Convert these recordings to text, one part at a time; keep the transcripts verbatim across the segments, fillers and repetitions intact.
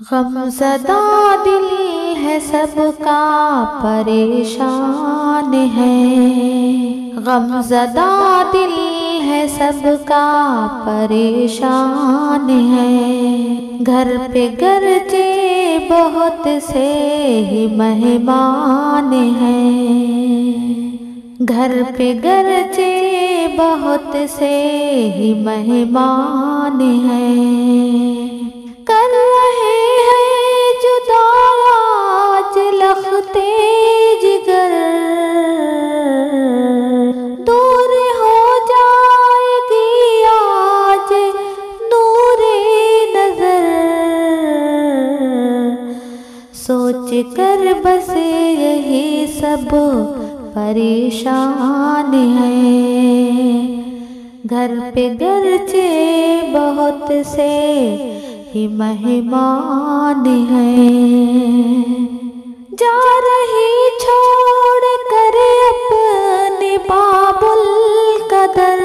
गमज़दा दिल है सबका परेशान है, गमज़दा दिल है सबका परेशान है। घर पे गरजे बहुत से ही मेहमान हैं, घर पे गरजे बहुत से ही मेहमान हैं। कर रहे हैं जुदा आज लखते जिगर, दूर हो जाएगी आज नूरे नजर। सोच कर बस यही सब परेशान हैं, घर पे गरजे बहुत से ही मेहमान हैं। जा रही छोड़ कर अपने बाबुल कदर,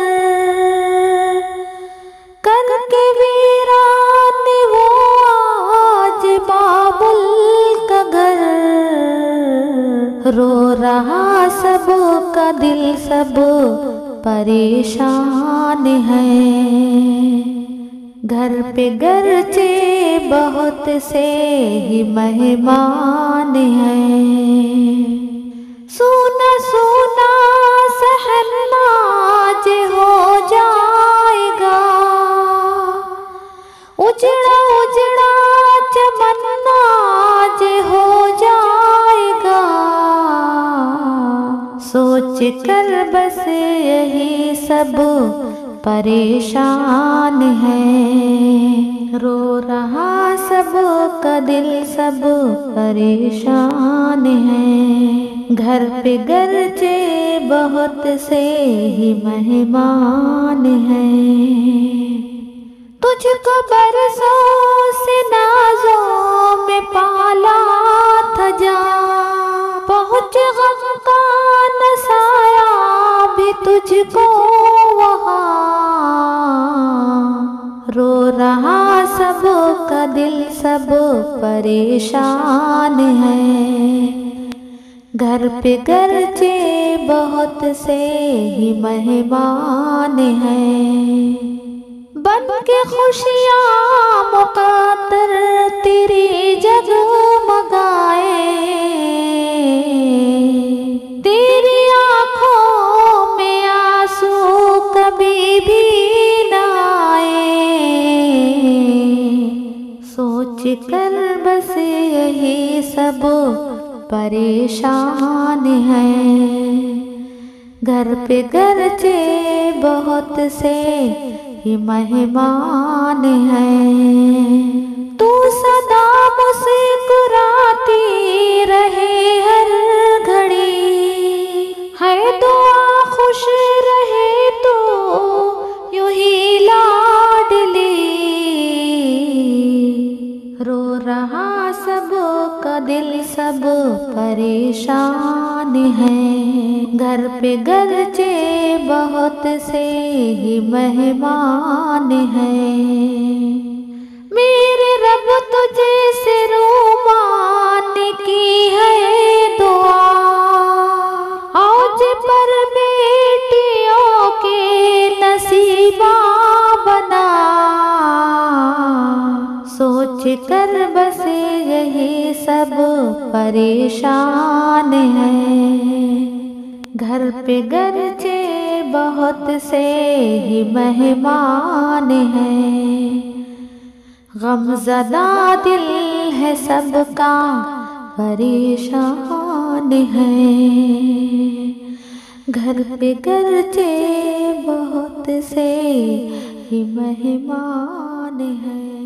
करके वीरान वो आज बाबुल का घर। रो रहा सब का दिल सब परेशान है, घर पे गरजे बहुत से ही मेहमान हैं। सुना सुना सहना जे हो जाएगा, उजड़ा उजड़ा चमनना जे हो जाएगा। सोच कर बस यही सब परेशान है, रो रहा सब का दिल सब परेशान है। घर पे गरजे बहुत से ही मेहमान हैं। तुझको बरसों से नाजों में पाला था जा, पहुँच गम का न साया भी तुझको वहाँ। रो रहा सब का दिल सब परेशान है, घर पे गरजे बहुत से ही मेहमान हैं। बन के खुशियाँ मुकद्दर तेरी जगमगाए, तेरी आँखों में आंसू कभी भी कर बस यही सब परेशान हैं, घर पे गरजे बहुत से ही मेहमान हैं। तू सदा मुस्कुराती रहे हर घड़ी, है दुआ खुश रहे तो यूं ही लाडली। रो रहा सब का दिल सब परेशान है, घर पे गरजे बहुत से ही मेहमान हैं। मेरे रब तुझे से रूमान की है दुआ, आज पर बेटियों के नसीबा बना। सोच कर बस यही सब परेशान हैं, घर पे गरजे बहुत से ही मेहमान हैं। गमज़दा दिल है सबका परेशान है, घर पे गरजे बहुत से ही मेहमान हैं।